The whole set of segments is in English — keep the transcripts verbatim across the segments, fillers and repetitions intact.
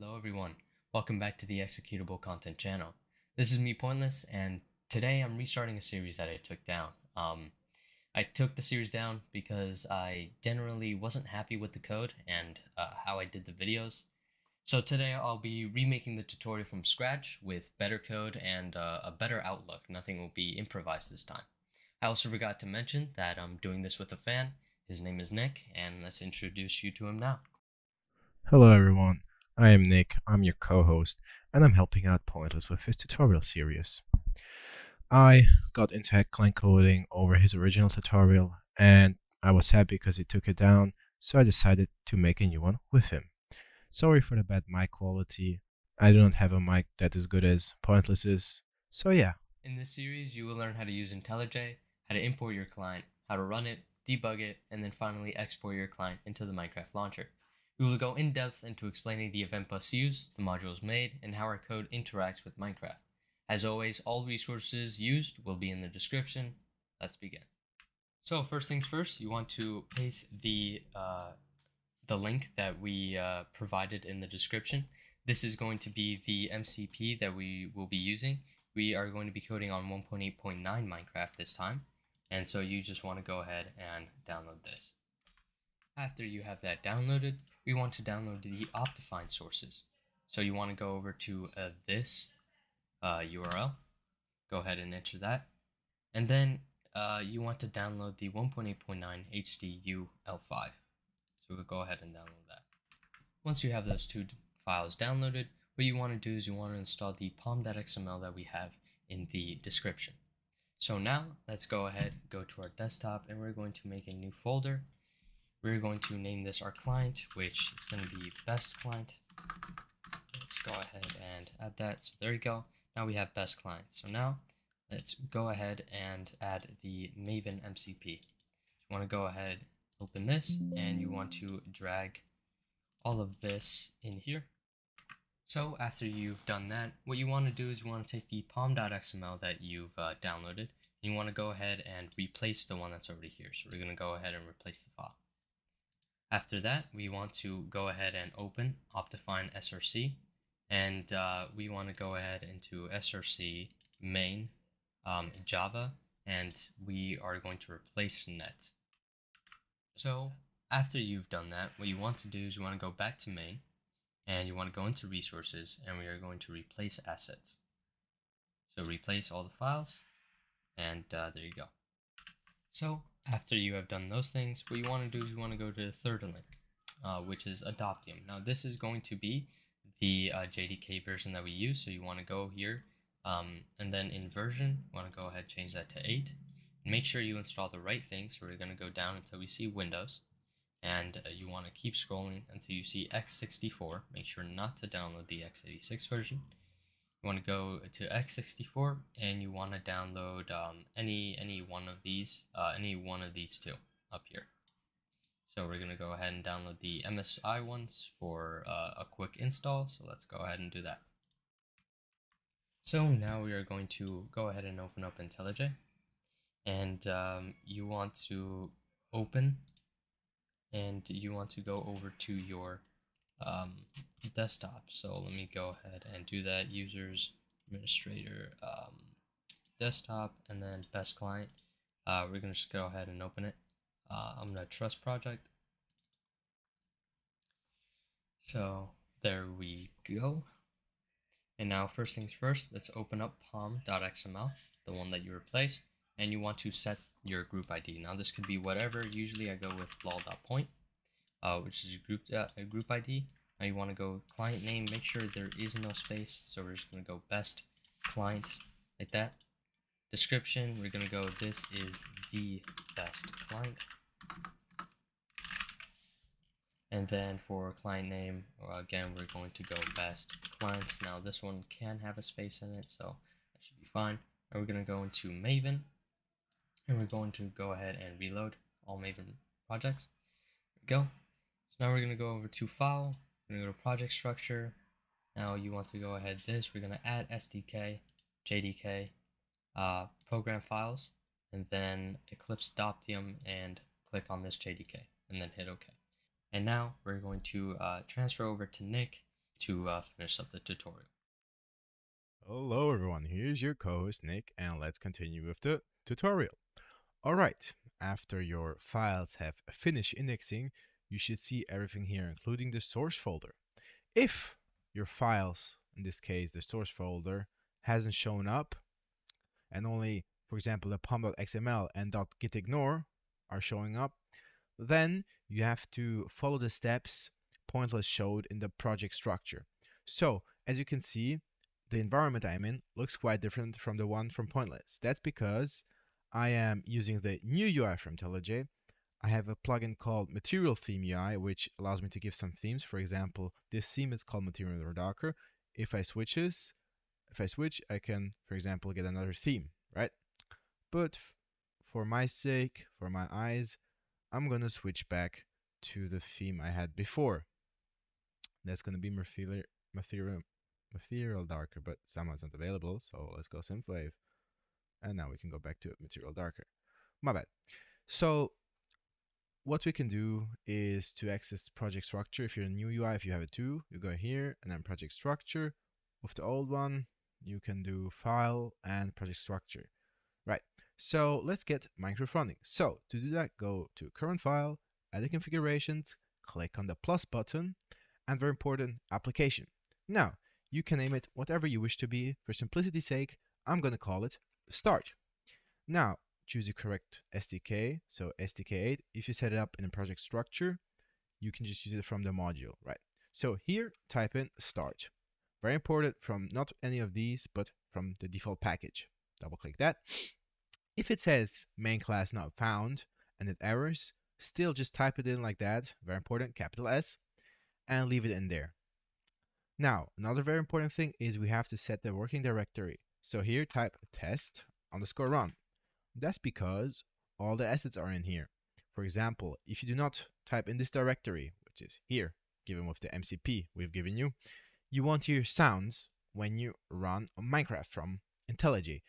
Hello everyone, welcome back to the Executable Content Channel. This is me, Pointless, and today I'm restarting a series that I took down. Um, I took the series down because I generally wasn't happy with the code and uh, how I did the videos. So today I'll be remaking the tutorial from scratch with better code and uh, a better outlook. Nothing will be improvised this time. I also forgot to mention that I'm doing this with a fan. His name is Nick, and let's introduce you to him now. Hello everyone, I am Nick, I'm your co-host, and I'm helping out Pointless with his tutorial series. I got into headline coding over his original tutorial, and I was sad because he took it down, so I decided to make a new one with him. Sorry for the bad mic quality, I do not have a mic that is good as Pointless's, so yeah. In this series, you will learn how to use IntelliJ, how to import your client, how to run it, debug it, and then finally export your client into the Minecraft launcher. We will go in depth into explaining the event bus used, the modules made, and how our code interacts with Minecraft. As always, all resources used will be in the description. Let's begin. So first things first, you want to paste the, uh, the link that we uh, provided in the description. This is going to be the M C P that we will be using. We are going to be coding on one point eight point nine Minecraft this time. And so you just want to go ahead and download this. After you have that downloaded, we want to download the Optifine sources. So you want to go over to uh, this uh, U R L, go ahead and enter that. And then uh, you want to download the one point eight point nine H D U L five. So we'll go ahead and download that. Once you have those two files downloaded, what you want to do is you want to install the pom dot X M L that we have in the description. So now let's go ahead, go to our desktop, and we're going to make a new folder. We're going to name this our client, which is going to be best client. Let's go ahead and add that. So there you go. Now we have best client. So now let's go ahead and add the Maven M C P. You want to go ahead, open this, and you want to drag all of this in here. So after you've done that, what you want to do is you want to take the pom dot X M L that you've uh, downloaded, and you want to go ahead and replace the one that's already here. So we're going to go ahead and replace the file. After that, we want to go ahead and open Optifine S R C, and uh, we want to go ahead into S R C main um, Java, and we are going to replace net. So after you've done that, what you want to do is you want to go back to main, and you want to go into resources, and we are going to replace assets. So replace all the files, and uh, there you go. So after you have done those things, what you want to do is you want to go to the third link, uh, which is Adoptium. Now this is going to be the uh, J D K version that we use, so you want to go here, um, and then in version, you want to go ahead and change that to eight. Make sure you install the right thing, so we're going to go down until we see Windows, and uh, you want to keep scrolling until you see x sixty-four. Make sure not to download the x eighty-six version. You want to go to x sixty-four, and you want to download um, any any one of these, uh, any one of these two up here. So we're going to go ahead and download the M S I ones for uh, a quick install. So let's go ahead and do that. So now we are going to go ahead and open up IntelliJ, and um, you want to open, and you want to go over to your Um, desktop. So let me go ahead and do that. Users, administrator, um, desktop, and then best client. Uh, we're gonna just go ahead and open it. Uh, I'm gonna trust project. So there we go. And now first things first, let's open up pom dot X M L, the one that you replaced, and you want to set your group I D. Now this could be whatever. Usually I go with lol dot point. Uh, which is a group, uh, a group I D. Now you want to go client name, make sure there is no space, so we're just going to go best client, like that. Description, we're going to go this is the best client. And then for client name, again, we're going to go best client. Now this one can have a space in it, so that should be fine. And we're going to go into Maven, and we're going to go ahead and reload all Maven projects. There we go. Now we're going to go over to file, we're going to go to project structure. Now you want to go ahead this, we're going to add S D K, J D K, uh, program files, and then Eclipse Adoptium, and click on this J D K, and then hit OK. And now we're going to uh, transfer over to Nick. to uh, finish up the tutorial. Hello everyone, here's your co-host Nick, and let's continue with the tutorial. Alright, after your files have finished indexing, you should see everything here, including the source folder. If your files, in this case the source folder, hasn't shown up, and only, for example, the pom.xml and .gitignore are showing up, then you have to follow the steps Pointless showed in the project structure. So, as you can see, the environment I'm in looks quite different from the one from Pointless. That's because I am using the new U I from IntelliJ. I have a plugin called Material Theme U I, which allows me to give some themes. For example, this theme is called Material Darker. If I switches, if I switch, I can, for example, get another theme, right? But for my sake, for my eyes, I'm gonna switch back to the theme I had before. That's gonna be Material, Material, Material Darker, but someone's not available, so let's go Synthwave. And now we can go back to Material Darker. My bad. So what we can do is to access project structure. If you're a new U I, if you have it too, you go here and then project structure. With the old one, you can do file and project structure. Right, so let's get Minecraft running. So to do that, go to current file, add the configurations, click on the plus button, and very important, application. Now, you can name it whatever you wish to be. For simplicity's sake, I'm gonna call it start. Now, choose the correct S D K, so S D K eight. If you set it up in a project structure, you can just use it from the module, right? So here, type in start. Very important, from not any of these, but from the default package. Double click that. If it says main class not found and it errors, still just type it in like that, very important, capital S, and leave it in there. Now, another very important thing is we have to set the working directory. So here type test underscore run. That's because all the assets are in here. For example, if you do not type in this directory, which is here, given with the M C P we've given you, you won't hear sounds when you run Minecraft from IntelliJ.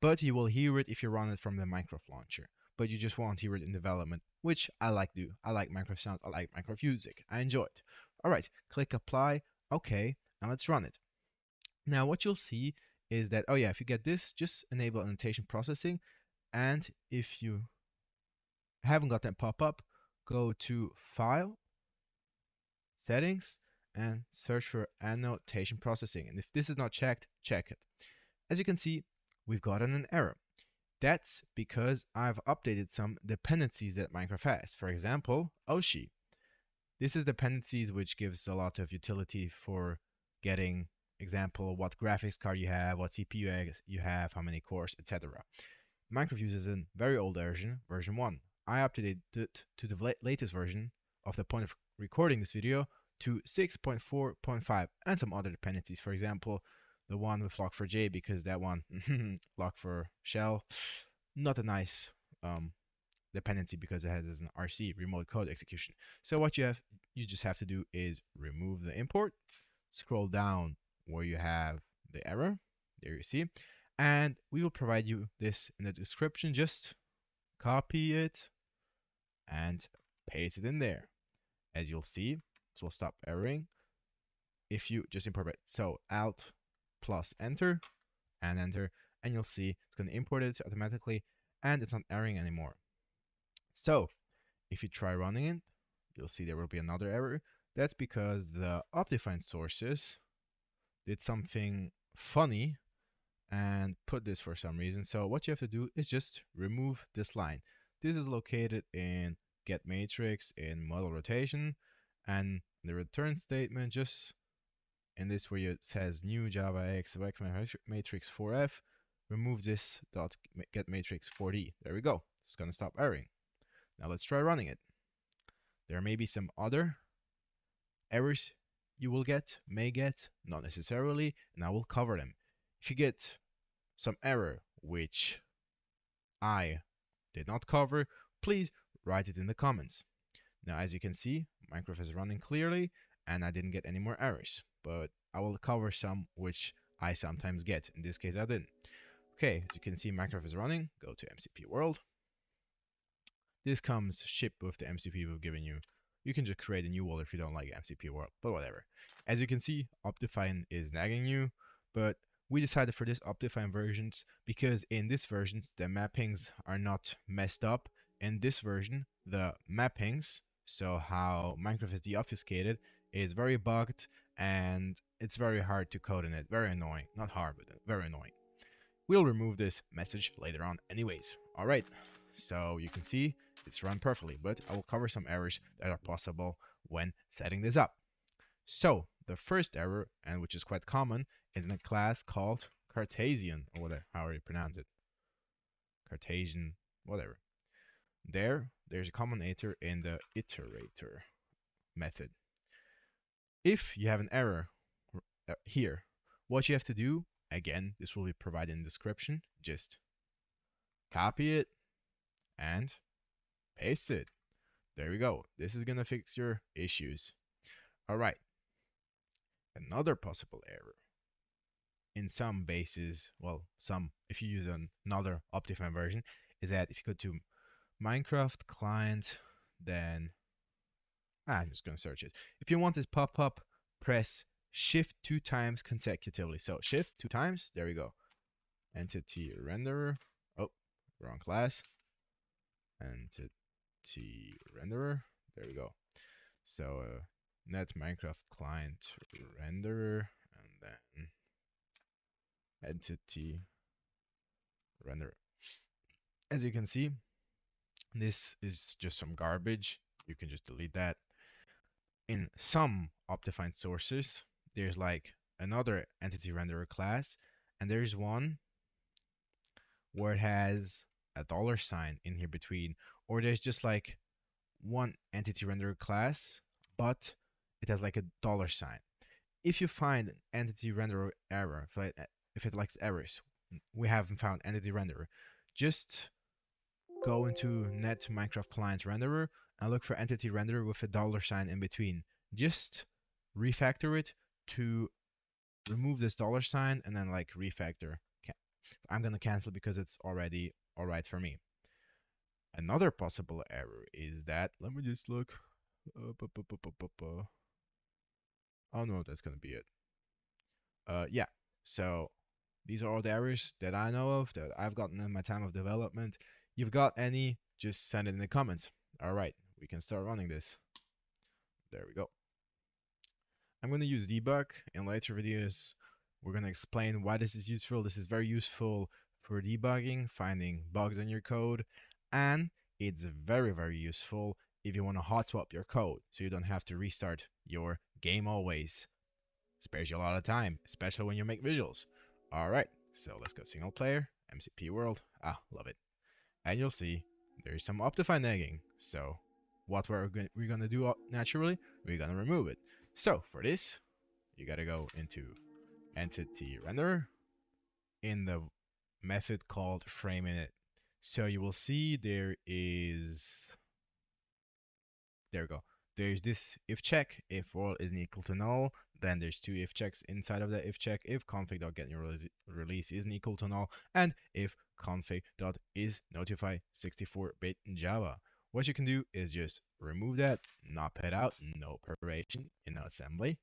But you will hear it if you run it from the Minecraft launcher. But you just won't hear it in development, which I like to do. I like Minecraft sounds, I like Minecraft music, I enjoy it. Alright, click apply, okay, and let's run it. Now what you'll see is that, oh yeah, if you get this, just enable annotation processing, and if you haven't got that pop-up, go to File, Settings, and search for annotation processing. And if this is not checked, check it. As you can see, we've gotten an error. That's because I've updated some dependencies that Minecraft has. For example, OSHI. This is dependencies which gives a lot of utility for getting, example, what graphics card you have, what C P U you have, how many cores, et cetera. Minecraft uses a very old version, version one. I updated it to the latest version of the point of recording this video to six point four point five and some other dependencies. For example, the one with log four J, because that one, log four shell, not a nice um, dependency because it has an R C, remote code execution. So what you have, you just have to do is remove the import, scroll down where you have the error, there you see, and we will provide you this in the description. Just copy it and paste it in there. As you'll see, it will stop erroring if you just import it. So out plus enter and enter, and you'll see it's going to import it automatically and it's not erroring anymore. So if you try running it, you'll see there will be another error. That's because the Optifine sources did something funny and put this for some reason. So what you have to do is just remove this line. This is located in get matrix in model rotation, and the return statement, just in this where it says new Java X matrix four F, remove this dot get matrix four D. There we go. It's gonna stop erroring. Now let's try running it. There may be some other errors you will get, may get, not necessarily, and I will cover them. If you get some error which I did not cover, please write it in the comments. Now, as you can see, Minecraft is running clearly and I didn't get any more errors, but I will cover some which I sometimes get. In this case, I didn't. Okay, as you can see, Minecraft is running. Go to M C P world. This comes shipped with the M C P we've given you. You can just create a new world if you don't like M C P world, but whatever. As you can see, Optifine is nagging you, but we decided for this Optifine versions because in this version the mappings are not messed up. In this version, the mappings, so how Minecraft is deobfuscated, is very bugged and it's very hard to code in it. Very annoying. Not hard, but very annoying. We'll remove this message later on anyways. Alright, so you can see it's run perfectly, but I will cover some errors that are possible when setting this up. So the first error, and which is quite common, is in a class called Cartesian, or whatever, however you pronounce it. Cartesian, whatever. There, there's a common iter in the iterator method. If you have an error here, what you have to do, again, this will be provided in the description, just copy it and paste it. There we go. This is gonna fix your issues. All right. Another possible error. In some bases, well, some, if you use an, another Optifine version, is that if you go to Minecraft client, then ah, I'm just gonna search it. If you want this pop-up, press Shift two times consecutively. So Shift two times. There we go. Entity Renderer. Oh, wrong class. Entity Renderer. There we go. So uh, net Minecraft client renderer, and then Entity Renderer. As you can see, this is just some garbage. You can just delete that. In some Optifine sources, there's like another Entity Renderer class, and there's one where it has a dollar sign in here between, or there's just like one Entity Renderer class, but it has like a dollar sign. If you find an Entity Renderer error, if it, if it likes errors, we haven't found Entity Renderer, just go into net Minecraft client renderer and look for Entity Renderer with a dollar sign in between. Just refactor it to remove this dollar sign and then like refactor. I'm gonna cancel because it's already all right for me. Another possible error is that, let me just look. Oh no, that's gonna be it. Uh, yeah, so these are all the errors that I know of, that I've gotten in my time of development. You've got any, just send it in the comments. All right, we can start running this. There we go. I'm gonna use debug in later videos. We're gonna explain why this is useful. This is very useful for debugging, finding bugs in your code, and it's very, very useful if you want to hot swap your code so you don't have to restart your game always. Spares you a lot of time, especially when you make visuals. All right, so let's go single player, M C P world. Ah, love it. And you'll see there's some Optifine nagging. So what we're gonna, we're gonna do naturally, we're gonna remove it. So for this, you gotta go into Entity Renderer in the method called frame init. So you will see there is, there we go. There's this if check, if world isn't equal to null, then there's two if checks inside of that if check, if config.getNewRelease isn't equal to null, and if config.isNotify sixty-four bit in Java. What you can do is just remove that, not put out, no preparation in assembly.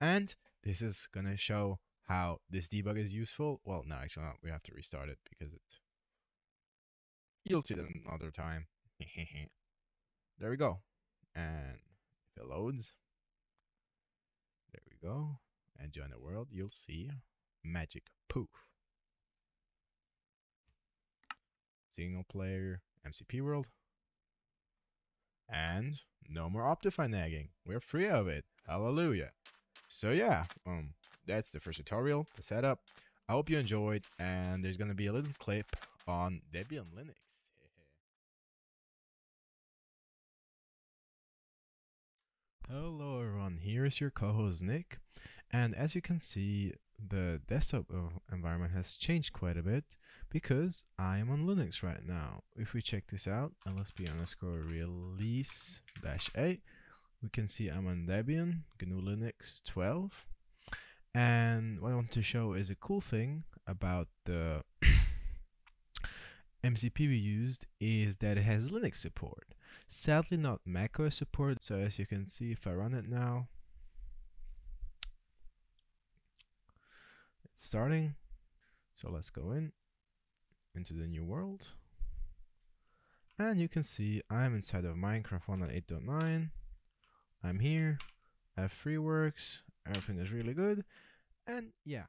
And this is gonna show how this debug is useful. Well, no, actually not. We have to restart it because it, you'll see that another time. There we go. And if it loads, there we go. And join the world, you'll see magic poof. Single player M C P world. And no more Optifine nagging. We're free of it. Hallelujah. So yeah, um that's the first tutorial, the setup. I hope you enjoyed, and there's gonna be a little clip on Debian Linux. Hello everyone, here is your co-host Nick, and as you can see the desktop environment has changed quite a bit because I am on Linux right now. If we check this out, lsp underscore release dash a, we can see I'm on Debian, G N U Linux twelve, and what I want to show is a cool thing about the M C P we used is that it has Linux support. Sadly not macOS support, so as you can see, if I run it now, it's starting. So let's go in into the new world, and you can see I'm inside of Minecraft one point eight point nine. I'm here, I have FreeWorks, everything is really good, and yeah.